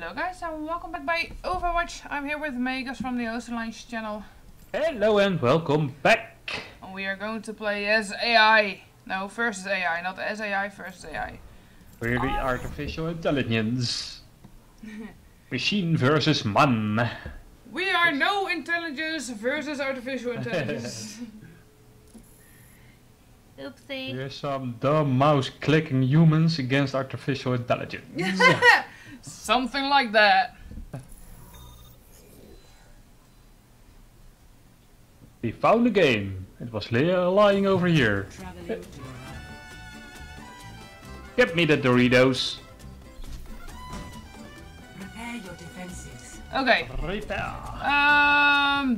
Hello guys and welcome back by Overwatch. I'm here with Megas from the Ocean Lines channel. Hello and welcome back. And we are going to play as AI. No, versus AI, not as AI, versus AI. We're the artificial intelligence. Machine versus man. We are no intelligence versus artificial intelligence. Oopsie. There's some dumb mouse clicking humans against artificial intelligence. Something like that. We found the game. It was lying over here. Give me the Doritos. Prepare your defenses. Okay.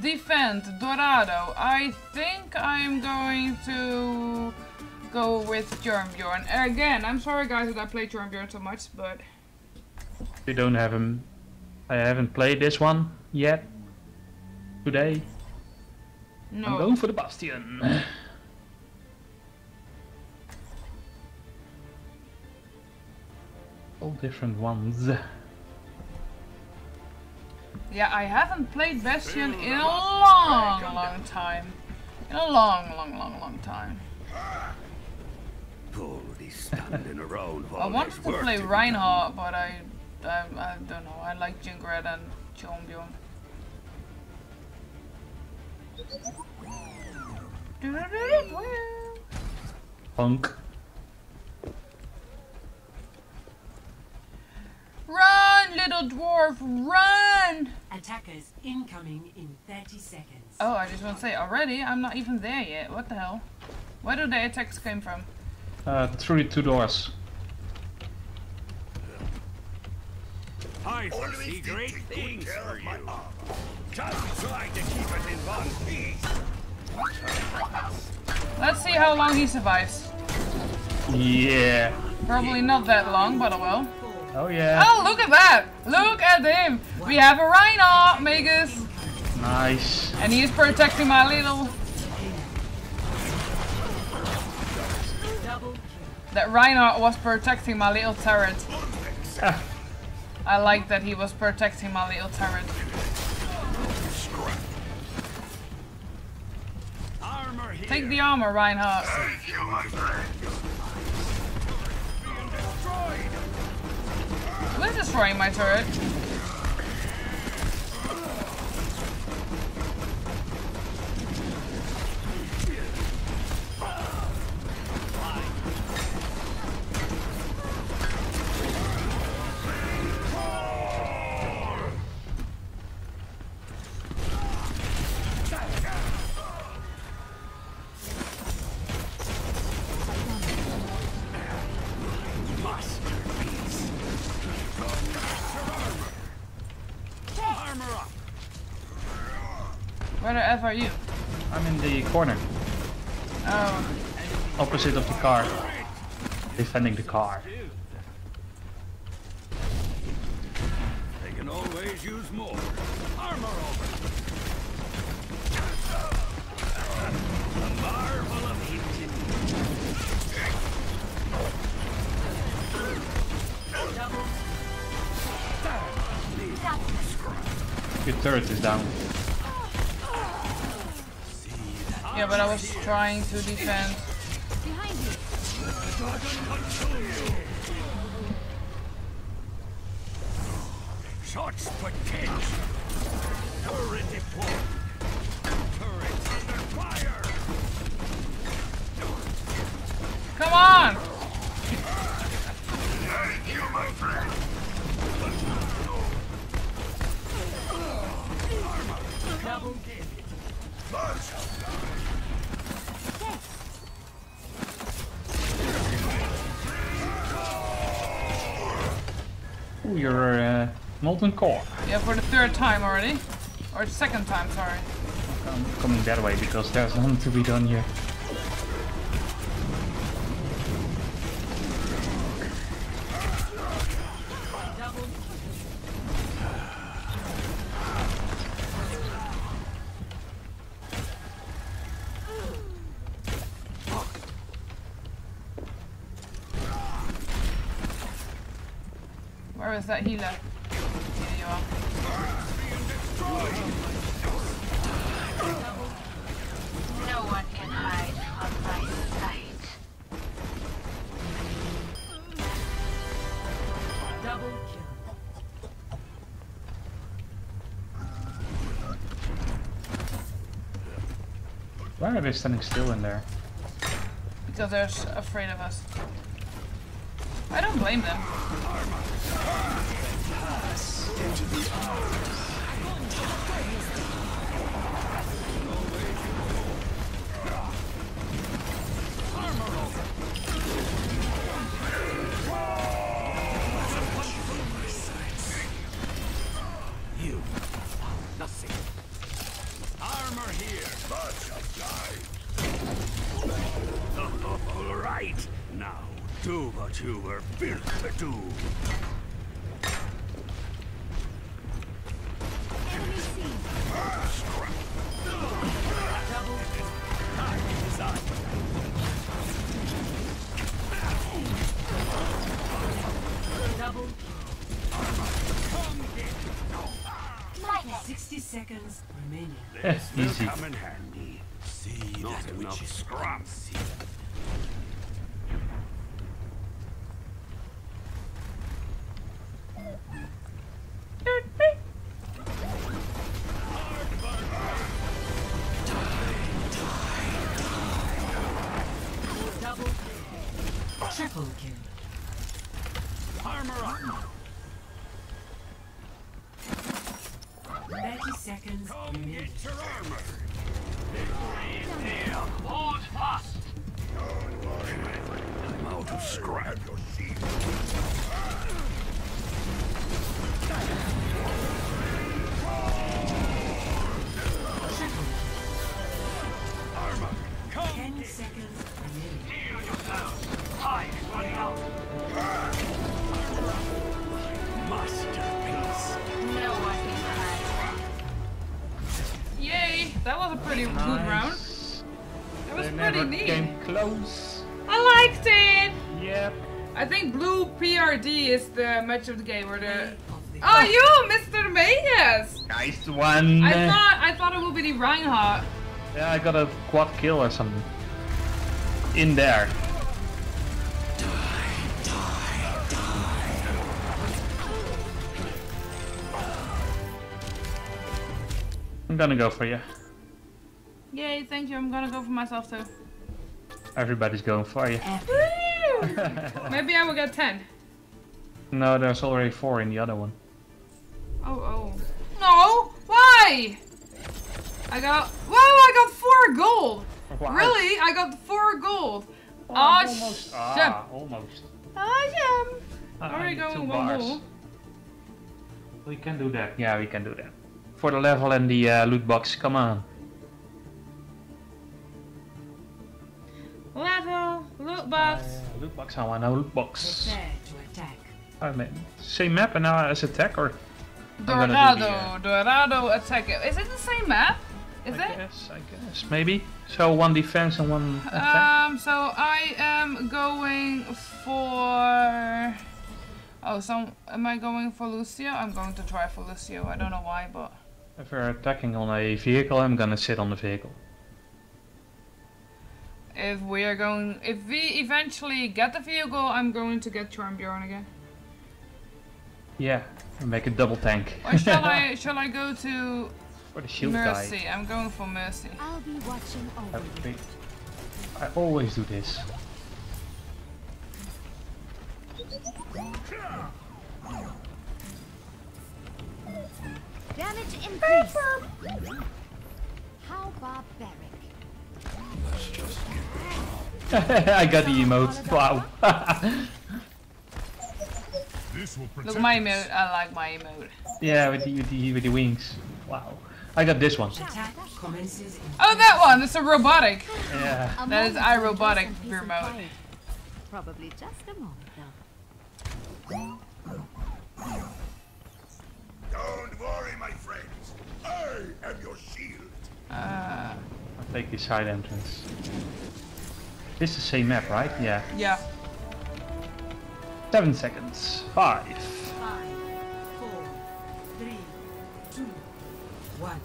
Defend Dorado. I think I'm going to go with Torbjorn. Again, I'm sorry guys that I played Torbjorn so much, but we don't have him. I haven't played this one yet. Today. No. I'm going for the Bastion. All different ones. Yeah, I haven't played Bastion in a long time. In a long time. I wanted to play Reinhardt, but I don't know. I like Jingred and Chombion. Punk. Run, little dwarf, run! Attackers incoming in 30 seconds. Oh, I just want to say already. I'm not even there yet. What the hell? Where do the attacks come from? Through two doors. I see great things for you. Just try to keep it in one piece. Let's see how long he survives. Yeah. Probably not that long, but I will. Oh yeah. Oh, look at that! Look at him! We have a Reinhardt, Megas. Nice. And he is protecting my little. That Reinhardt was protecting my little turret. I like that he was protecting my little turret. Take the armor, Reinhardt. Thank you, my friend. Who's destroying my turret? Where the F are you? I'm in the corner. Oh. Opposite of the car. Defending the car. They can always use more. Armor over. The marvel of Egypt. Your turret is down. Yeah, but I was trying to defend. Behind you. Shots potential. Turret deployed. Turret under fire. Come on! Thank you, my friend. Double kill. First. Ooh, you're molten core. Yeah, for the third time already. Or second time, sorry. I'm coming that way because there's nothing to be done here. Where is that healer? Joel. No one can hide from my sight. Double kill. Why are they standing still in there? Because they're afraid of us. I don't blame them. Into the you are nothing. Armor here, but I died. All right, now do what you were built to do. Easy. Come in handy. See not that which is scrum. Double kill. Triple kill. Armor on. 30 seconds. Come get your armor. Hold fast. I'm out of scrap. Your seat. Armor. Come 10 seconds. Heal yourselves. Hide one out. Masterpiece. No one. Yay! That was a pretty nice. Good round. It was pretty neat. Came close. I liked it. Yep. I think blue PRD is the match of the game, or the. Oh, you, Mr. Mayas! Nice one. I thought it would be the Reinhardt. Yeah, I got a quad kill or something. In there. I'm gonna go for you. Yay, thank you. I'm gonna go for myself too. Everybody's going for you. Maybe I will get 10. No, there's already 4 in the other one. Oh. No! Why? Wow, I got 4 gold! Wow. Really? I got 4 gold. Oh, almost. Almost. I am. Already going 1 more. We can do that. Yeah, we can do that. For the level and the loot box, come on. Level, loot box. Loot box, I want no loot box. Prepare to attack. I mean, same map and now as attack or? Dorado attack. Is it the same map? Is it? Yes, I guess, maybe. So 1 defense and 1 attack. So I am going for. Oh, so am I going for Lucio? I'm going to try for Lucio. I don't know why, but. If you're attacking on a vehicle, I'm gonna sit on the vehicle. If we eventually get the vehicle, I'm going to get Torbjorn again. Yeah, and make a double tank. Or shall I? Shall I go to? For the shield Mercy. Guy. I'm going for Mercy. I'll be watching over you. I always do this. Damage increase. How barbaric. Let's just I got the emote. Wow. Look, my emote. I like my emote. Yeah, with the wings. Wow. I got this one. Oh, that one. It's a robotic. Yeah. That is iRobotic remote. Probably just a moment. Don't worry, my friends. I am your shield. I'll take the side entrance. This is the same map, right? Yeah. Yeah. 7 seconds. 5. 5, 4, 3, 1.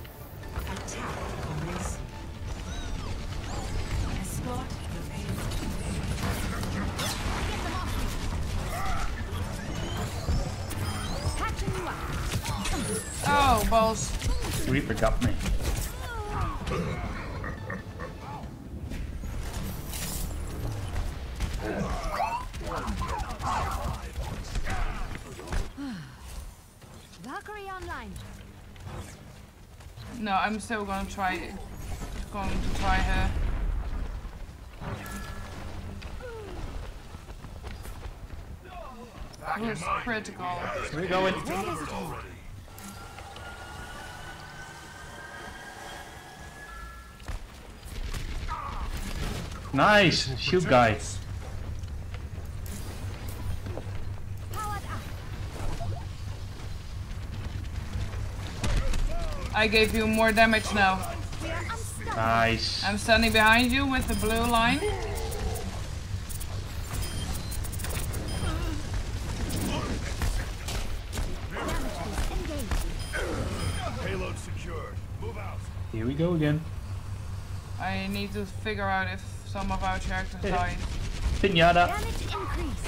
Attack for Mercy. Escort the payload. Oh, balls. Reaper got me. No, I'm still going to try her. That was critical. We're going to deliver it already. Nice, shoot guys. I gave you more damage now. Nice. I'm standing behind you with the blue line. Payload secured. Move out. Here we go again. I need to figure out if some of our characters died. Pinata. Damage increase.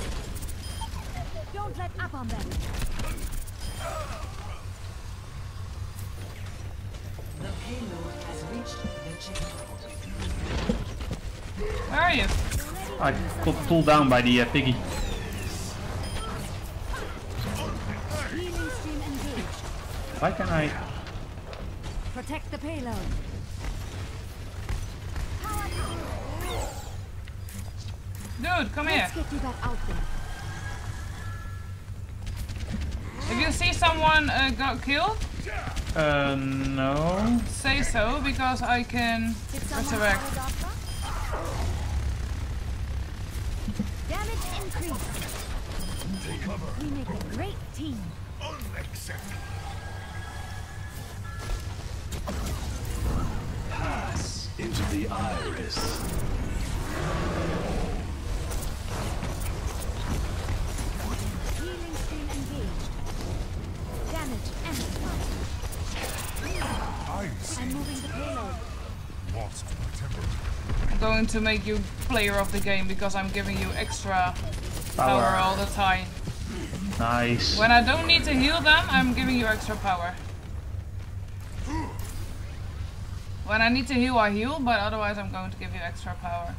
Don't let up on them. The payload has reached the checkpoint. Where are you? I got pulled down by the piggy. Why can I? Protect the payload. Dude, come here. Get you back out there. If you see someone got killed. No. Say so, because I can resurrect. Damage increase. Take cover. We make a great team. Unacceptable. Pass into the iris. Healing stream engaged. Damage amplified. I'm moving the payload. I'm going to make you player of the game because I'm giving you extra power all the time. Nice. When I don't need to heal them, I'm giving you extra power. When I need to heal, I heal, but otherwise I'm going to give you extra power.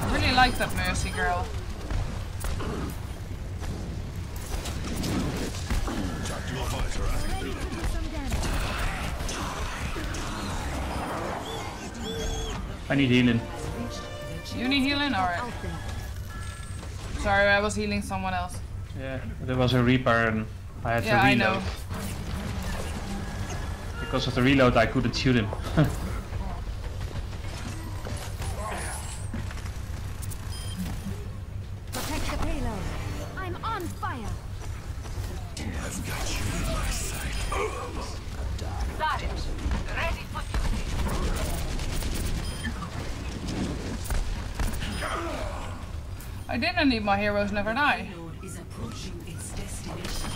I really like that Mercy girl. I need healing. You need healing? Alright. Sorry, I was healing someone else. Yeah, there was a Reaper and I had to reload. I know. Because of the reload, I couldn't shoot him. Protect the payload. I'm on fire. I've got you in my sight. Sergeant, ready for duty. I didn't need my heroes never die. Is approaching its destination.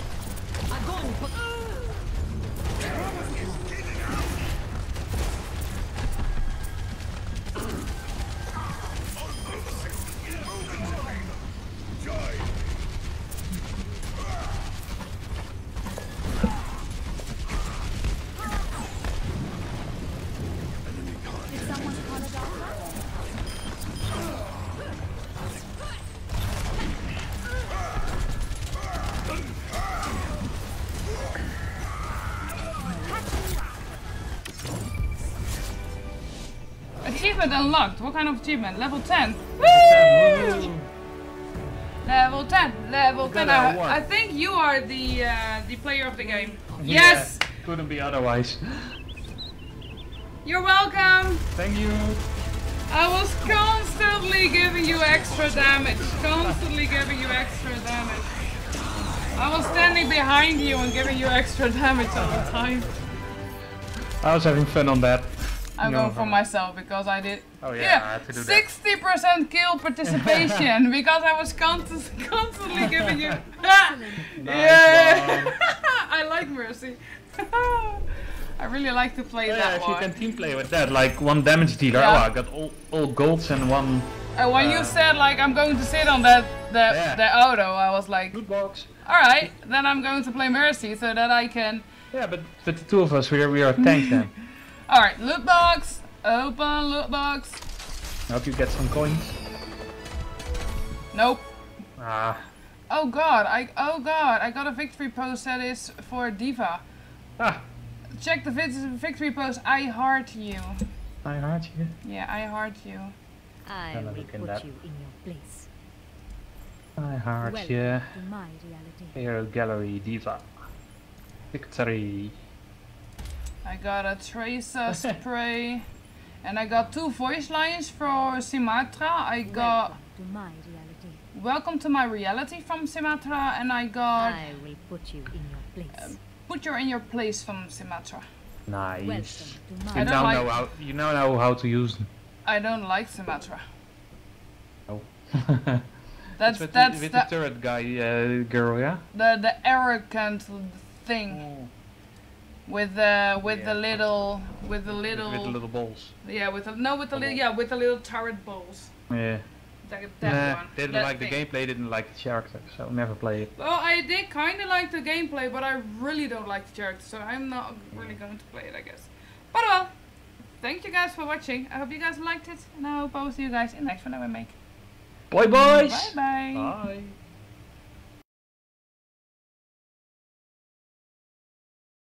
Achievement unlocked. What kind of achievement? Level 10. Woo! Level 10. Level 10. I think you are the player of the game. Yes. Yeah, couldn't be otherwise. You're welcome. Thank you. I was constantly giving you extra damage. Constantly giving you extra damage. I was standing behind you and giving you extra damage all the time. I was having fun on that. I'm going for myself because I did 60% kill participation because I was constantly giving you. Nice. Yeah, I like Mercy. I really like to play that one. Yeah, if you can team play with that, like one damage dealer. Yeah. Oh, I got all golds and one. And when you said like I'm going to sit on that auto, I was like, good box. All right, then I'm going to play Mercy so that I can. Yeah, but the two of us, we are tank then. All right, loot box, open loot box. I hope you get some coins. Nope. Ah. Oh god, I got a victory post that is for D.Va. Ah. Check the victory post. I heart you. I heart you. Yeah, I heart you. I will put you in your place. I heart you. My reality. Hero gallery, D.Va. Victory. I got a Tracer spray, and I got two voice lines for Sumatra. I got Welcome to My Reality from Sumatra, and I got I will put you in your place. Put you in your place from Sumatra. Nice. You now like, know how to use them. I don't like Sumatra. No. that's with the turret guy, girl, yeah. The arrogant thing. With the little balls. Yeah, with the little turret balls. Yeah. That one. They didn't like the gameplay, didn't like the character, so never play it. Well, I did kinda like the gameplay, but I really don't like the character, so I'm not really going to play it, I guess. But well, thank you guys for watching. I hope you guys liked it, and I hope I will see you guys in the next one I will make. Bye boys! Bye bye! Bye!